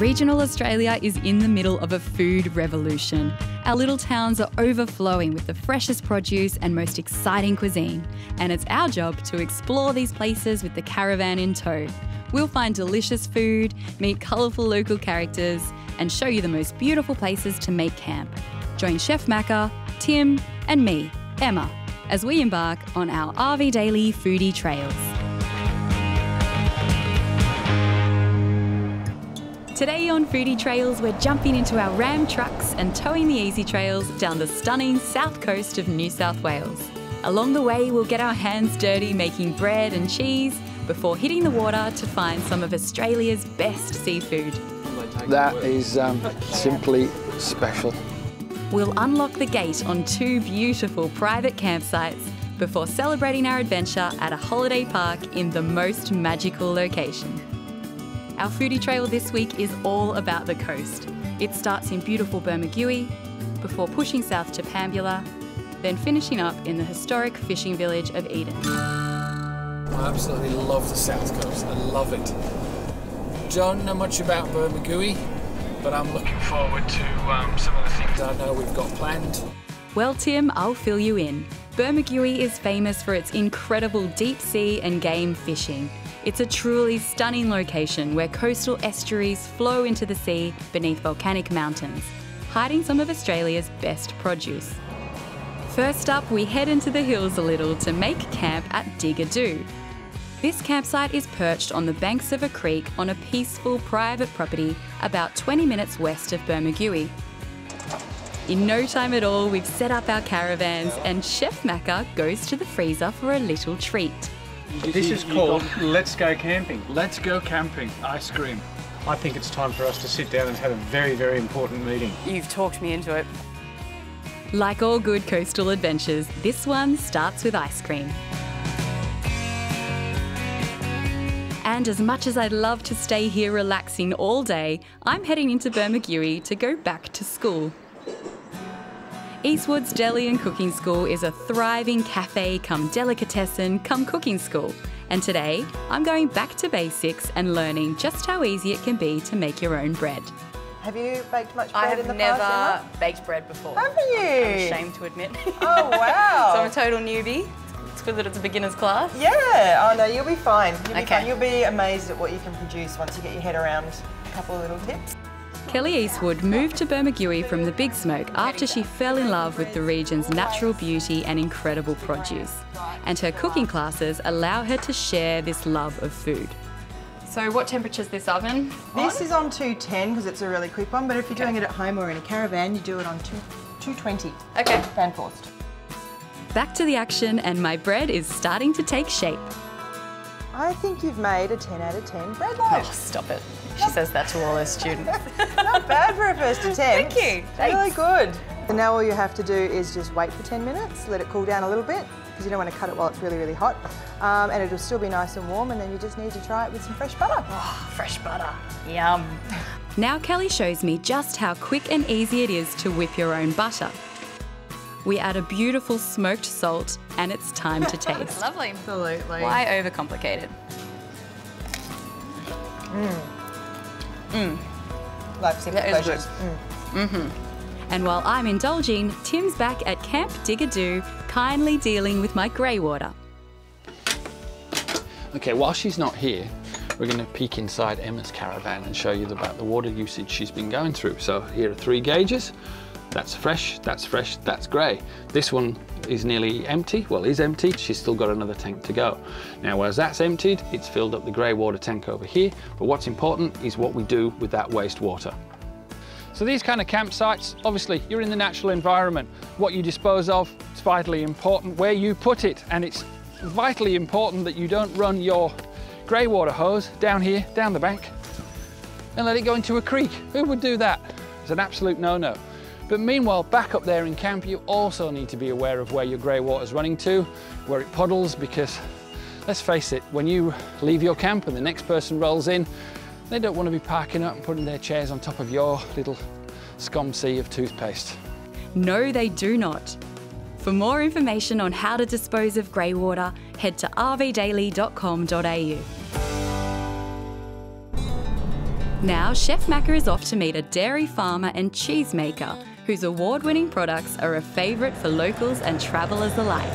regional Australia is in the middle of a food revolution. Our little towns are overflowing with the freshest produce and most exciting cuisine. And it's our job to explore these places with the caravan in tow. We'll find delicious food, meet colourful local characters, and show you the most beautiful places to make camp. Join Chef Macca, Tim, and me, Emma, as we embark on our RV Daily Foodie Trails. Today on Foodie Trails, we're jumping into our ram trucks and towing the Ezytrails down the stunning south coast of New South Wales. Along the way, we'll get our hands dirty making bread and cheese before hitting the water to find some of Australia's best seafood. That is simply special. We'll unlock the gate on two beautiful private campsites before celebrating our adventure at a holiday park in the most magical location. Our foodie trail this week is all about the coast. It starts in beautiful Bermagui, before pushing south to Pambula, then finishing up in the historic fishing village of Eden. I absolutely love the south coast, I love it. Don't know much about Bermagui, but I'm looking forward to some of the things I know we've got planned. Well, Tim, I'll fill you in. Bermagui is famous for its incredible deep sea and game fishing. It's a truly stunning location where coastal estuaries flow into the sea beneath volcanic mountains, hiding some of Australia's best produce. First up, we head into the hills a little to make camp at Diggadoo. This campsite is perched on the banks of a creek on a peaceful private property about 20 minutes west of Bermagui. In no time at all, we've set up our caravans and Chef Macca goes to the freezer for a little treat. This is called Let's Go Camping. Let's Go Camping ice cream. I think it's time for us to sit down and have a very, very important meeting. You've talked me into it. Like all good coastal adventures, this one starts with ice cream. And as much as I'd love to stay here relaxing all day, I'm heading into Bermagui to go back to school. Eastwoods Deli and Cooking School is a thriving cafe come delicatessen come cooking school. And today, I'm going back to basics and learning just how easy it can be to make your own bread. Have you baked much bread in the past? I have never baked bread before. Have you? I'm ashamed to admit. Oh, wow. So I'm a total newbie. It's good that it's a beginner's class. Yeah. Oh, no, you'll be fine. You'll be fine. You'll be amazed at what you can produce once you get your head around a couple of little tips. Kelly Eastwood moved to Bermagui from the Big Smoke after she fell in love with the region's natural beauty and incredible produce. And her cooking classes allow her to share this love of food. So what temperature is this oven on? This is on 210 because it's a really quick one, but if you're doing it at home or in a caravan, you do it on 220. Okay. Fan forced. Back to the action and my bread is starting to take shape. I think you've made a 10 out of 10 bread loaf. Oh, stop it. She says that to all her students. Not bad for a first attempt. Thank you. Thanks. Really good. And now all you have to do is just wait for 10 minutes, let it cool down a little bit, because you don't want to cut it while it's really, really hot. And it'll still be nice and warm, and then you just need to try it with some fresh butter. Oh, fresh butter. Yum. Now Kelly shows me just how quick and easy it is to whip your own butter. We add a beautiful smoked salt and it's time to taste. Lovely. Absolutely. Why overcomplicate it? Mm. Mm. Life's simple pleasures. Mm. Mm-hmm. And while I'm indulging, Tim's back at Camp Diggadoo, kindly dealing with my grey water. Okay, while she's not here, we're going to peek inside Emma's caravan and show you about the water usage she's been going through. So here are 3 gauges. That's fresh, that's fresh, that's grey. This one is nearly empty, well is empty, she's still got another tank to go. Now whereas that's emptied, it's filled up the grey water tank over here, but what's important is what we do with that wastewater. So these kind of campsites, obviously you're in the natural environment. What you dispose of is vitally important, where you put it, and it's vitally important that you don't run your grey water hose down here, down the bank, and let it go into a creek. Who would do that? It's an absolute no-no. But meanwhile, back up there in camp, you also need to be aware of where your grey water's running to, where it puddles, because let's face it, when you leave your camp and the next person rolls in, they don't want to be parking up and putting their chairs on top of your little scum sea of toothpaste. No, they do not. For more information on how to dispose of grey water, head to rvdaily.com.au. Now, Chef Macca is off to meet a dairy farmer and cheesemaker whose award-winning products are a favourite for locals and travellers alike.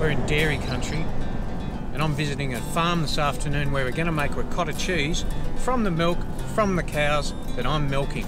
We're in dairy country and I'm visiting a farm this afternoon where we're going to make ricotta cheese from the milk from the cows that I'm milking.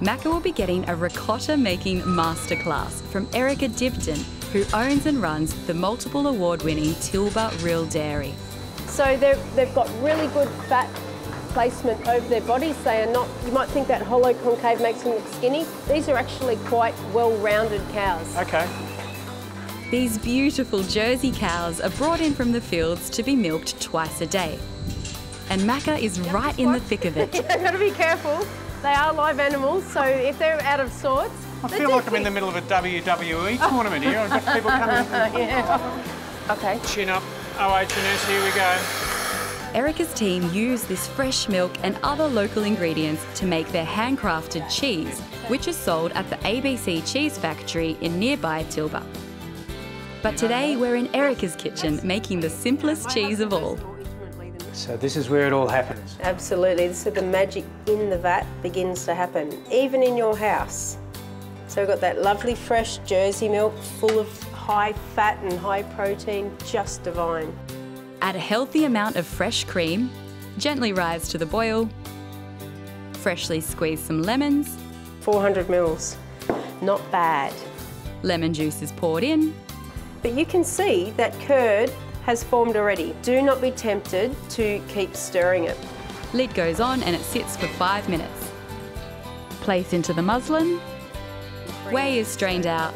Macca will be getting a ricotta-making masterclass from Erica Dibden, who owns and runs the multiple award-winning Tilba Real Dairy. So they've got really good fat placement over their bodies. They are not, you might think that hollow concave makes them look skinny. These are actually quite well-rounded cows. Okay. These beautiful Jersey cows are brought in from the fields to be milked twice a day. And Macca is right in the thick of it. You've got to be careful. They are live animals, so if they're out of sorts... I feel like I'm in the middle of a WWE tournament here. I've got people coming... Yeah. Okay. Chin up, OHS, here we go. Erica's team use this fresh milk and other local ingredients to make their handcrafted cheese, which is sold at the ABC Cheese Factory in nearby Tilba. But today we're in Erica's kitchen making the simplest cheese of all. So this is where it all happens. Absolutely, this is the magic in the vat begins to happen, even in your house. So we've got that lovely fresh Jersey milk full of high fat and high protein, just divine. Add a healthy amount of fresh cream, gently rise to the boil, freshly squeeze some lemons. 400 mils, not bad. Lemon juice is poured in. But you can see that curd has formed already. Do not be tempted to keep stirring it. Lid goes on and it sits for 5 minutes. Place into the muslin, whey is strained out,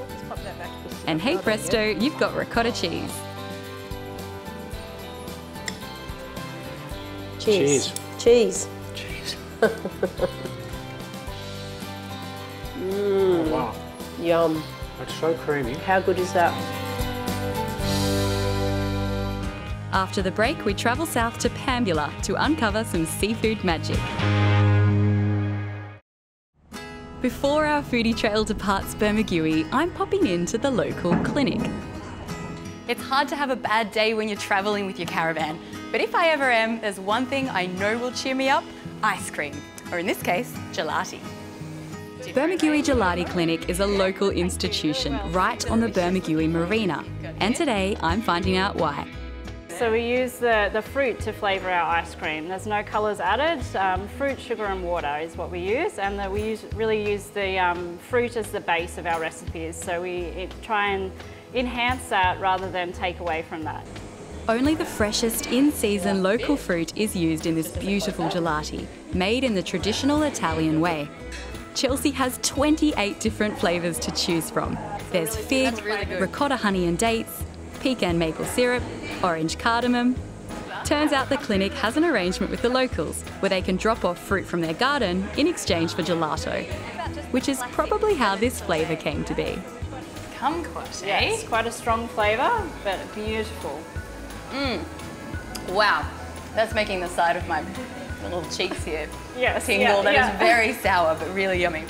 and hey presto, you've got ricotta cheese. Cheese. Cheese. Cheese. Oh, wow. Yum. That's so creamy. How good is that? After the break, we travel south to Pambula to uncover some seafood magic. Before our foodie trail departs Bermagui, I'm popping into the local clinic. It's hard to have a bad day when you're travelling with your caravan, but if I ever am, there's one thing I know will cheer me up, ice cream, or in this case, gelati. Bermagui Gelati Clinic is a local institution right on the Bermagui Marina, and today I'm finding out why. So we use the fruit to flavour our ice cream. There's no colours added. Fruit, sugar and water is what we use, and we really use the fruit as the base of our recipes. So we try and enhance that rather than take away from that. Only the freshest, in-season local fruit is used in this beautiful gelati, made in the traditional Italian way. Chelsea has 28 different flavours to choose from. There's fig, ricotta honey and dates, pecan maple syrup, orange cardamom. Turns out the clinic has an arrangement with the locals where they can drop off fruit from their garden in exchange for gelato, which is probably how this flavour came to be. Kumquat, eh? Yeah, it's quite a strong flavour, but beautiful. Mmm. Wow. That's making the side of my little cheeks here tingle. That is very sour, but really yummy.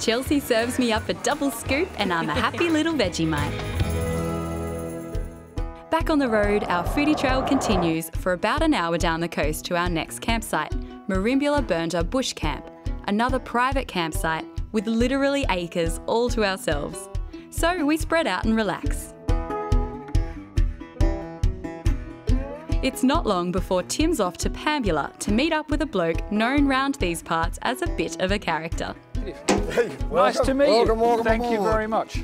Chelsea serves me up a double scoop and I'm a happy little Vegemite. Back on the road, our foodie trail continues for about an hour down the coast to our next campsite, Marimbula Bernda Bush Camp, another private campsite with literally acres all to ourselves. So we spread out and relax. It's not long before Tim's off to Pambula to meet up with a bloke known round these parts as a bit of a character. Hey, nice to meet you. Welcome. Thank you very much.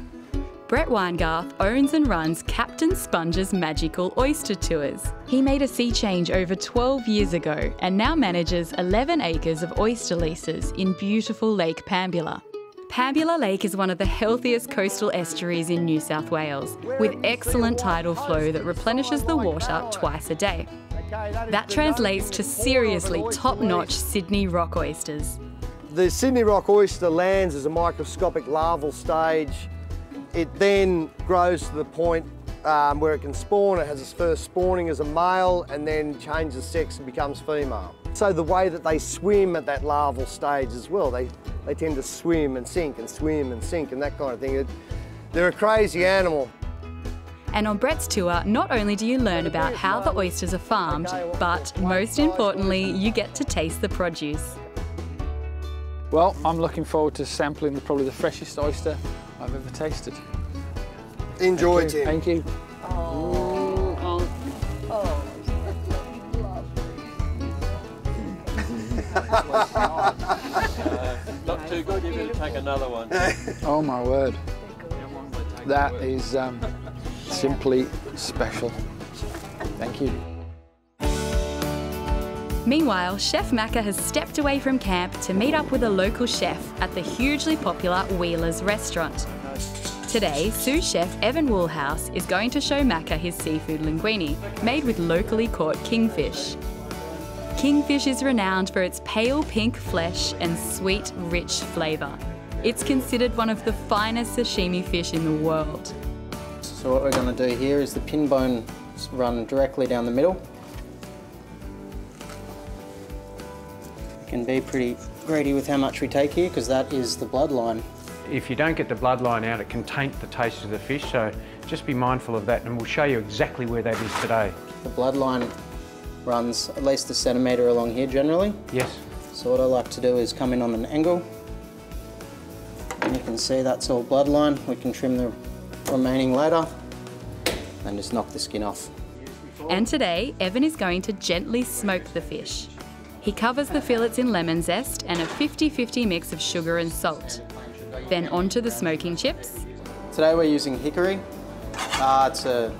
Brett Weingarth owns and runs Captain Sponge's Magical Oyster Tours. He made a sea change over 12 years ago and now manages 11 acres of oyster leases in beautiful Lake Pambula. Pambula Lake is one of the healthiest coastal estuaries in New South Wales, with excellent tidal flow that replenishes the water twice a day. That translates to seriously top-notch Sydney rock oysters. The Sydney rock oyster lands as a microscopic larval stage. It then grows to the point where it can spawn. It has its first spawning as a male and then changes sex and becomes female. So the way that they swim at that larval stage as well, they tend to swim and sink and swim and sink and that kind of thing. They're a crazy animal. And on Brett's tour, not only do you learn about how the oysters are farmed, but most importantly, you get to taste the produce. Well, I'm looking forward to sampling probably the freshest oyster I've ever tasted. Enjoy, Tim. Thank you. Not too good, you're going to take another one. Oh my word. That is simply special. Thank you. Meanwhile, Chef Macca has stepped away from camp to meet up with a local chef at the hugely popular Wheeler's restaurant. Today, sous chef Evan Woolhouse is going to show Macca his seafood linguine, made with locally caught kingfish. Kingfish is renowned for its pale pink flesh and sweet, rich flavour. It's considered one of the finest sashimi fish in the world. So what we're going to do here is the pin bone run directly down the middle. It can be pretty greedy with how much we take here because that is the bloodline. If you don't get the bloodline out, it can taint the taste of the fish, so just be mindful of that and we'll show you exactly where that is today. The bloodline runs at least a centimetre along here generally. Yes. So what I like to do is come in on an angle. And you can see that's all bloodline. We can trim the remaining later and just knock the skin off. And today, Evan is going to gently smoke the fish. He covers the fillets in lemon zest and a 50-50 mix of sugar and salt. Then onto the smoking chips. Today we're using hickory. It's a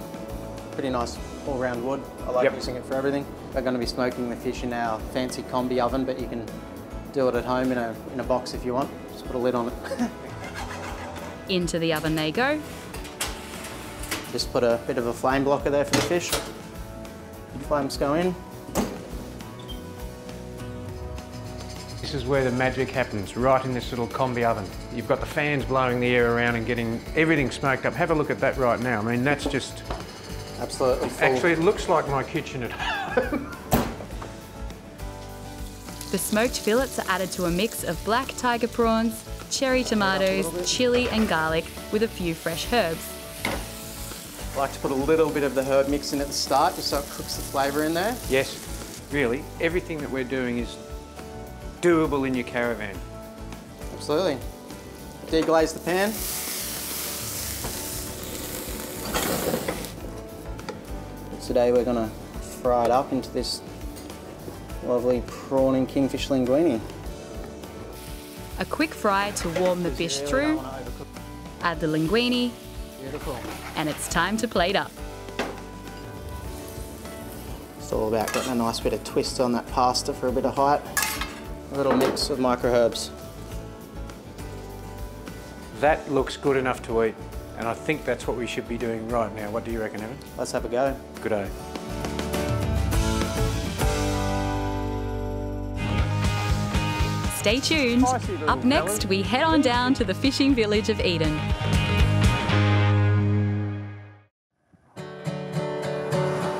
pretty nice all-round wood. I like using it for everything. We're going to be smoking the fish in our fancy combi oven, but you can do it at home in a box if you want. Just put a lid on it. Into the oven they go. Just put a bit of a flame blocker there for the fish. The flames go in. This is where the magic happens, right in this little combi oven. You've got the fans blowing the air around and getting everything smoked up. Have a look at that right now. I mean, that's just... Absolutely full. Actually, it looks like my kitchen at home. The smoked fillets are added to a mix of black tiger prawns, cherry tomatoes, chilli and garlic with a few fresh herbs. I like to put a little bit of the herb mix in at the start just so it cooks the flavour in there. Yes, really. Everything that we're doing is doable in your caravan. Absolutely. Deglaze the pan. Today we're going to fry it up into this lovely prawn and kingfish linguine. A quick fry to warm the fish through, add the linguine, and it's time to plate up. It's all about getting a nice bit of twist on that pasta for a bit of height. A little mix of micro herbs. That looks good enough to eat. And I think that's what we should be doing right now. What do you reckon, Evan? Let's have a go. Good day. Stay tuned. Up next, we head on down to the fishing village of Eden.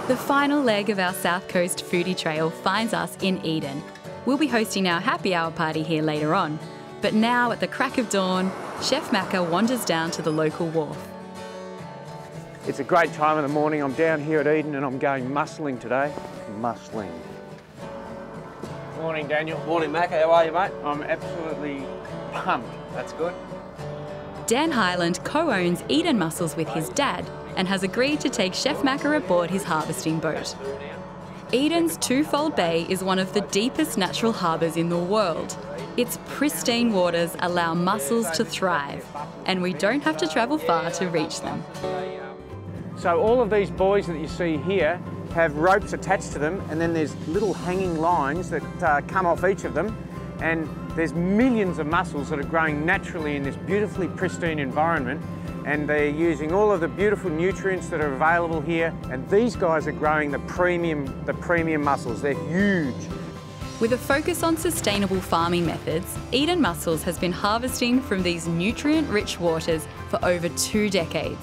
The final leg of our South Coast foodie trail finds us in Eden. We'll be hosting our happy hour party here later on. But now, at the crack of dawn, Chef Macca wanders down to the local wharf. It's a great time in the morning. I'm down here at Eden and I'm going mussling today. Mussling. Morning, Daniel. Morning, Macca. How are you, mate? I'm absolutely pumped. That's good. Dan Hyland co-owns Eden Mussels with his dad and has agreed to take Chef Macca aboard his harvesting boat. Eden's Twofold Bay is one of the deepest natural harbours in the world. Its pristine waters allow mussels to thrive, and we don't have to travel far to reach them. So all of these buoys that you see here have ropes attached to them, and then there's little hanging lines that come off each of them, and there's millions of mussels that are growing naturally in this beautifully pristine environment. And they're using all of the beautiful nutrients that are available here. And these guys are growing the premium mussels. They're huge. With a focus on sustainable farming methods, Eden Mussels has been harvesting from these nutrient-rich waters for over 2 decades.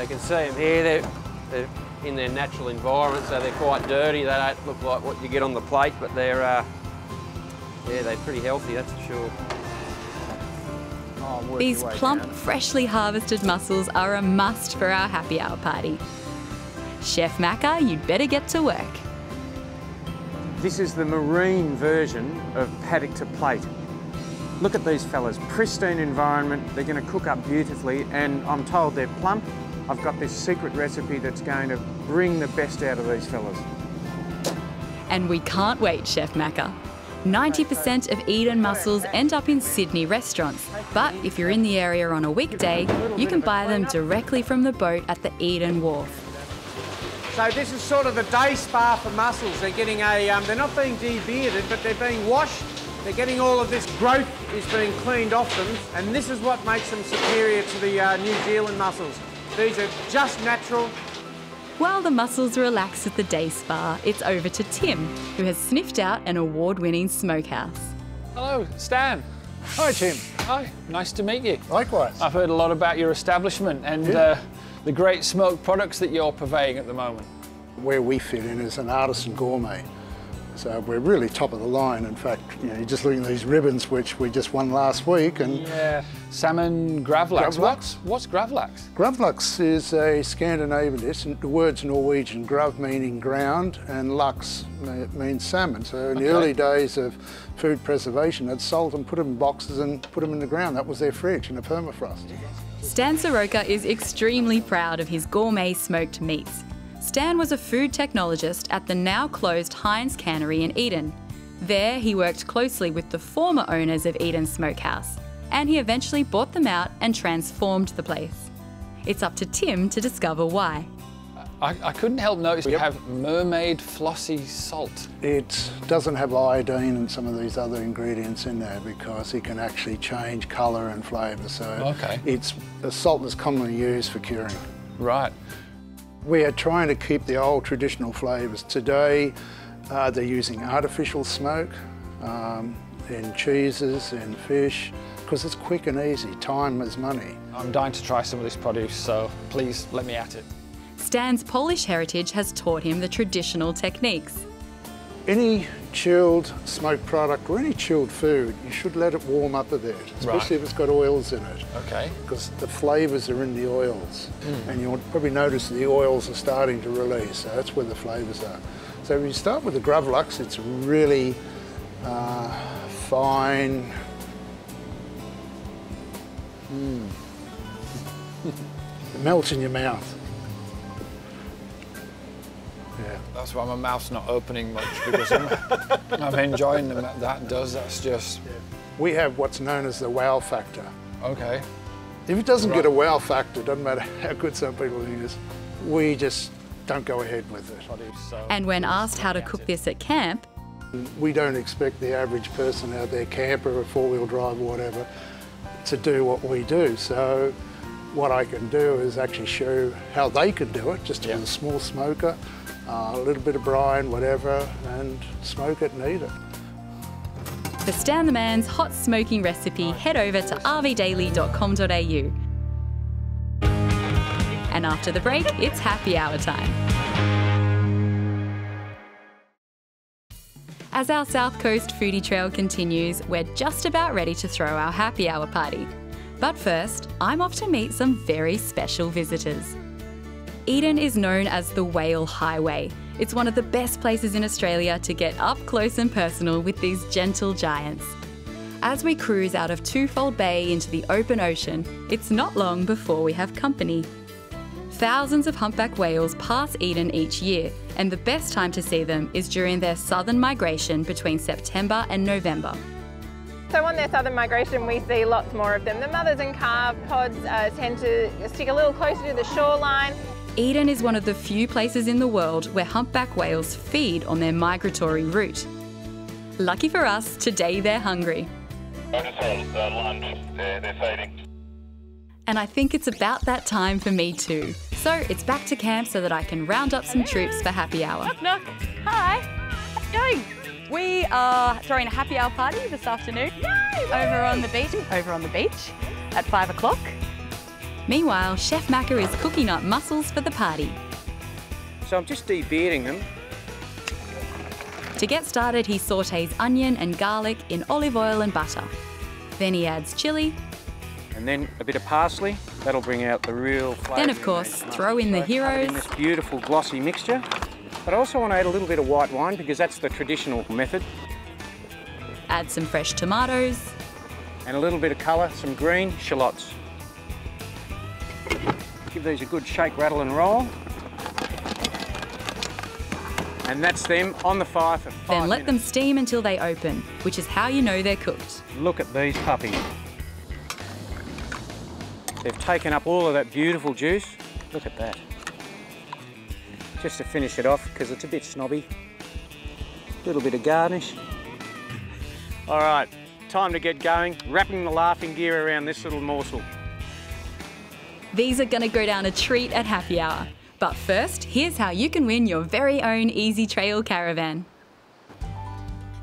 You can see them here. They're in their natural environment, so they're quite dirty. They don't look like what you get on the plate, but they're pretty healthy, that's for sure. These plump, freshly harvested mussels are a must for our happy hour party. Chef Macca, you'd better get to work. This is the marine version of paddock to plate. Look at these fellas, pristine environment, they're going to cook up beautifully, and I'm told they're plump. I've got this secret recipe that's going to bring the best out of these fellas. And we can't wait, Chef Macca. 90% of Eden mussels end up in Sydney restaurants, but if you're in the area on a weekday, you can buy them directly from the boat at the Eden Wharf. So this is sort of the day spa for mussels. They're getting a, they're not being de-bearded, but they're being washed. They're getting all of this growth is being cleaned off them, and this is what makes them superior to the New Zealand mussels. These are just natural. While the mussels relax at the day spa, it's over to Tim, who has sniffed out an award-winning smokehouse. Hello, Stan. Hi, Tim. Hi, nice to meet you. Likewise. I've heard a lot about your establishment and the great smoked products that you're purveying at the moment. Where we fit in is an artisan gourmet. So we're really top of the line. In fact, you know, you're just looking at these ribbons, which we just won last week. And yeah, salmon gravlax. What's gravlax? Gravlax is a Scandinavian dish. The word's Norwegian. Grav meaning ground, and lux means salmon. So in the early days of food preservation, they'd salt them, put them in boxes and put them in the ground. That was their fridge in a permafrost. Stan Soroka is extremely proud of his gourmet smoked meats. Stan was a food technologist at the now-closed Heinz Cannery in Eden. There, he worked closely with the former owners of Eden Smokehouse, and he eventually bought them out and transformed the place. It's up to Tim to discover why. I couldn't help notice you have mermaid flossy salt. It doesn't have iodine and some of these other ingredients in there because it can actually change colour and flavour, so it's a salt that's commonly used for curing. Right. We are trying to keep the old traditional flavours. Today, they're using artificial smoke in cheeses and fish because it's quick and easy. Time is money. I'm dying to try some of this produce, so please let me at it. Stan's Polish heritage has taught him the traditional techniques. Any chilled smoked product or any chilled food, you should let it warm up a bit, especially if it's got oils in it. Okay. Because the flavours are in the oils, and you'll probably notice the oils are starting to release. So that's where the flavours are. So if you start with the Gravlax, it's really fine. It melts in your mouth. Yeah. That's why my mouth's not opening much, because I'm enjoying them. That's just... Yeah. We have what's known as the wow factor. Okay. If it doesn't get a wow factor, doesn't matter how good some people think it is, we just don't go ahead with it. And when asked how to cook this at camp... We don't expect the average person out there, camper or four-wheel drive or whatever, to do what we do, so... What I can do is actually show how they can do it, just with a small smoker, a little bit of brine, whatever, and smoke it and eat it. For Stan the Man's hot smoking recipe, head over to rvdaily.com.au. And after the break, it's happy hour time. As our South Coast foodie trail continues, we're just about ready to throw our happy hour party. But first, I'm off to meet some very special visitors. Eden is known as the Whale Highway. It's one of the best places in Australia to get up close and personal with these gentle giants. As we cruise out of Twofold Bay into the open ocean, it's not long before we have company. Thousands of humpback whales pass Eden each year, and the best time to see them is during their southern migration between September and November. So on their southern migration, we see lots more of them. The mothers and calf pods tend to stick a little closer to the shoreline. Eden is one of the few places in the world where humpback whales feed on their migratory route. Lucky for us, today they're hungry. I just had lunch. They're feeding. And I think it's about that time for me too. So it's back to camp so that I can round up some troops for happy hour. Knock, knock. Hi. How you going? We are throwing a happy hour party this afternoon over on the beach at 5 o'clock. Meanwhile, Chef Macca is cooking up mussels for the party. So I'm just de-bearding them. To get started, he sautés onion and garlic in olive oil and butter. Then he adds chilli, and then a bit of parsley. That'll bring out the real flavour. Then, of course, throw in the heroes. This beautiful glossy mixture. But I also want to add a little bit of white wine because that's the traditional method. Add some fresh tomatoes. And a little bit of colour, some green shallots. Give these a good shake, rattle and roll. And that's them on the fire for 5 minutes. Then let them steam until they open, which is how you know they're cooked. Look at these puppies. They've taken up all of that beautiful juice. Look at that. Just to finish it off, because it's a bit snobby. A little bit of garnish. All right, time to get going. Wrapping the laughing gear around this little morsel. These are gonna go down a treat at happy hour. But first, here's how you can win your very own Ezytrail caravan.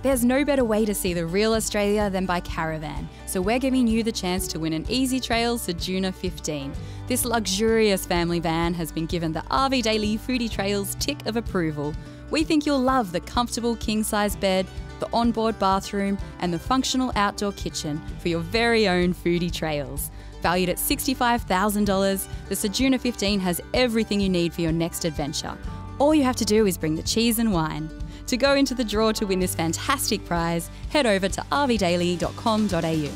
There's no better way to see the real Australia than by caravan, so we're giving you the chance to win an Ezytrail Ceduna 15. This luxurious family van has been given the RV Daily Foodie Trails tick of approval. We think you'll love the comfortable king-size bed, the onboard bathroom, and the functional outdoor kitchen for your very own foodie trails. Valued at $65,000, the Ceduna 15 has everything you need for your next adventure. All you have to do is bring the cheese and wine. To go into the draw to win this fantastic prize, head over to rvdaily.com.au.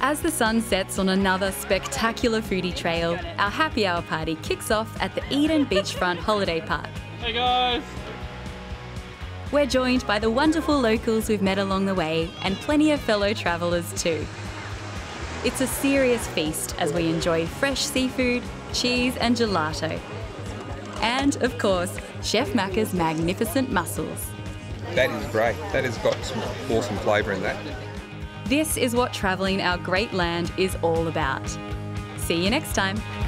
As the sun sets on another spectacular foodie trail, our happy hour party kicks off at the Eden Beachfront Holiday Park. Hey guys! We're joined by the wonderful locals we've met along the way and plenty of fellow travellers too. It's a serious feast as we enjoy fresh seafood, cheese and gelato. And, of course, Chef Macca's magnificent mussels. That is great. That has got some awesome flavour in that. This is what travelling our great land is all about. See you next time.